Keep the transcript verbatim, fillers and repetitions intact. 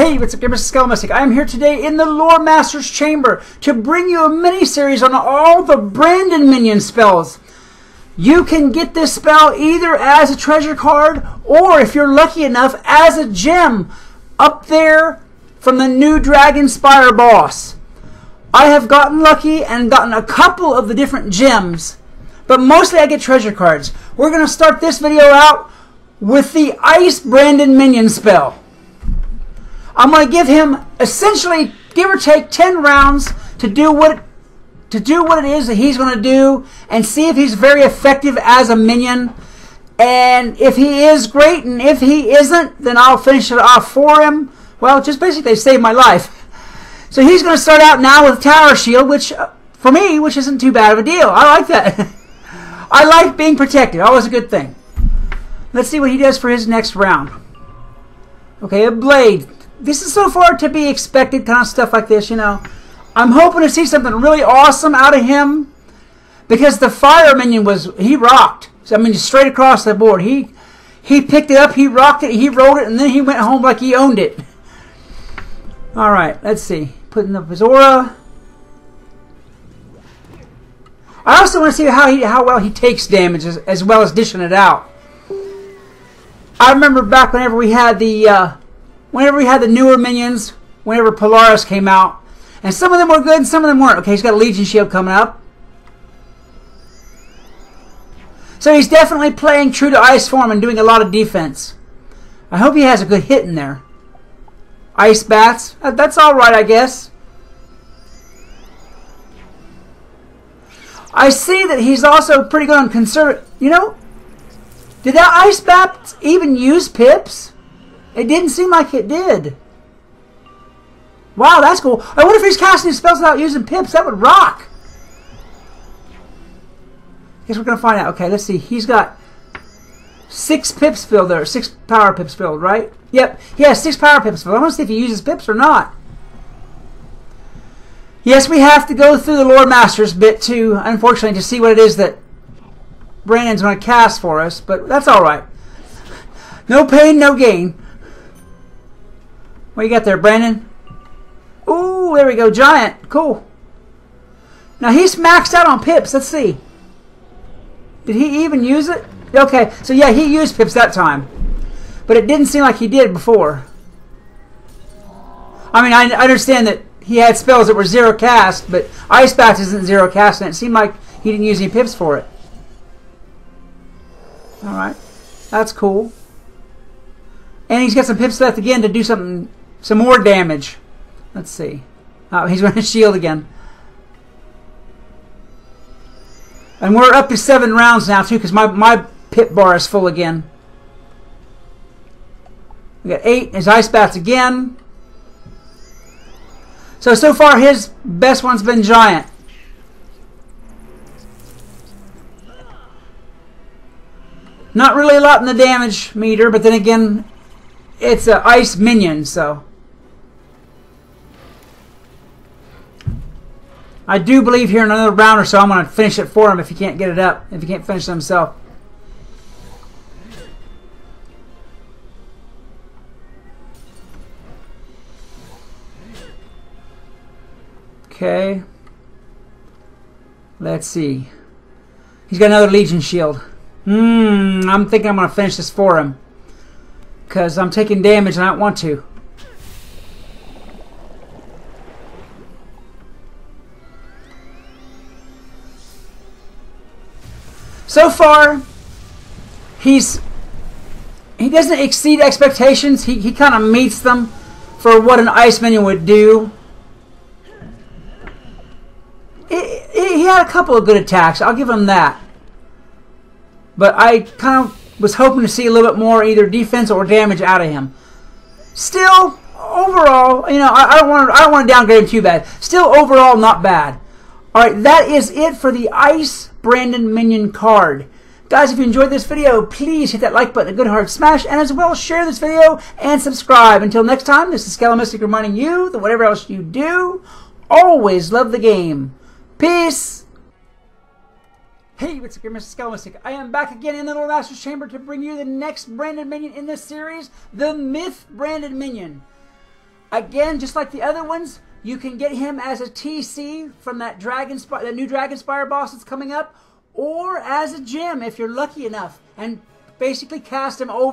Hey, what's up, gamers? It's Skelemystyk. I am here today in the Lore Master's Chamber to bring you a mini-series on all the Brandon Minion spells. You can get this spell either as a treasure card or, if you're lucky enough, as a gem up there from the new Dragon Spire boss. I have gotten lucky and gotten a couple of the different gems, but mostly I get treasure cards. We're going to start this video out with the Ice Brandon Minion spell. I'm going to give him essentially, give or take, ten rounds to do what to do what it is that he's going to do, and see if he's very effective as a minion. And if he is, great, and if he isn't, then I'll finish it off for him. Well, just basically save my life. So he's going to start out now with Tower Shield, which for me, which isn't too bad of a deal. I like that. I like being protected. Always a good thing. Let's see what he does for his next round. Okay, a blade. This is so far to be expected, kind of stuff like this, you know. I'm hoping to see something really awesome out of him, because the fire minion was, he rocked. So, I mean, straight across the board. He he picked it up, he rocked it, he rolled it, and then he went home like he owned it. All right, let's see. Putting up his aura. I also want to see how he how well he takes damage as, as well as dishing it out. I remember back whenever we had the... Uh, Whenever we had the newer minions, whenever Polaris came out, and some of them were good and some of them weren't. Okay, he's got a Legion Shield coming up. So he's definitely playing true to ice form and doing a lot of defense. I hope he has a good hit in there. Ice Bats. That's alright, I guess. I see that he's also pretty good on conservative. You know, did that Ice Bats even use pips? It didn't seem like it did. Wow, that's cool. I wonder if he's casting his spells without using pips. That would rock. Guess we're going to find out. Okay, let's see. He's got six pips filled there. Six power pips filled, right? Yep. He has six power pips filled. I want to see if he uses pips or not. Yes, we have to go through the Lore Master's bit too, unfortunately, to see what it is that Brandon's going to cast for us. But that's all right. No pain, no gain. What you got there, Brandon? Ooh, there we go. Giant. Cool. Now, he's maxed out on pips. Let's see. Did he even use it? Okay. So, yeah, he used pips that time. But it didn't seem like he did before. I mean, I understand that he had spells that were zero cast, but Ice Bats isn't zero cast, and it seemed like he didn't use any pips for it. All right. That's cool. And he's got some pips left again to do something, some more damage. Let's see. Oh, he's running shield again. And we're up to seven rounds now, too, because my, my pip bar is full again. We got eight. His Ice Bats again. So, so far, his best one's been Giant. Not really a lot in the damage meter, but then again... It's an ice minion, so. I do believe here in another round or so I'm going to finish it for him if he can't get it up, if he can't finish it himself. Okay. Let's see. He's got another Legion Shield. Hmm, I'm thinking I'm going to finish this for him, because I'm taking damage and I don't want to. So far, he's he doesn't exceed expectations. He, he kind of meets them for what an ice minion would do. It, it, he had a couple of good attacks. I'll give him that. But I kind of was hoping to see a little bit more either defense or damage out of him. Still, overall, you know, I, I don't want to, I don't want to downgrade him too bad. Still, overall, not bad. All right, that is it for the Ice Brandon Minion card. Guys, if you enjoyed this video, please hit that like button, a good hard smash, and as well share this video and subscribe. Until next time, this is Skelemystyk reminding you that whatever else you do, always love the game. Peace. Hey, what's up, gamers? Skelemystyk. I am back again in the Lore Master's Chamber to bring you the next Brandon Minion in this series, the Myth Brandon Minion. Again, just like the other ones, you can get him as a T C from that Dragon Spire, that new Dragon Spire boss that's coming up, or as a gem if you're lucky enough, and basically cast him over.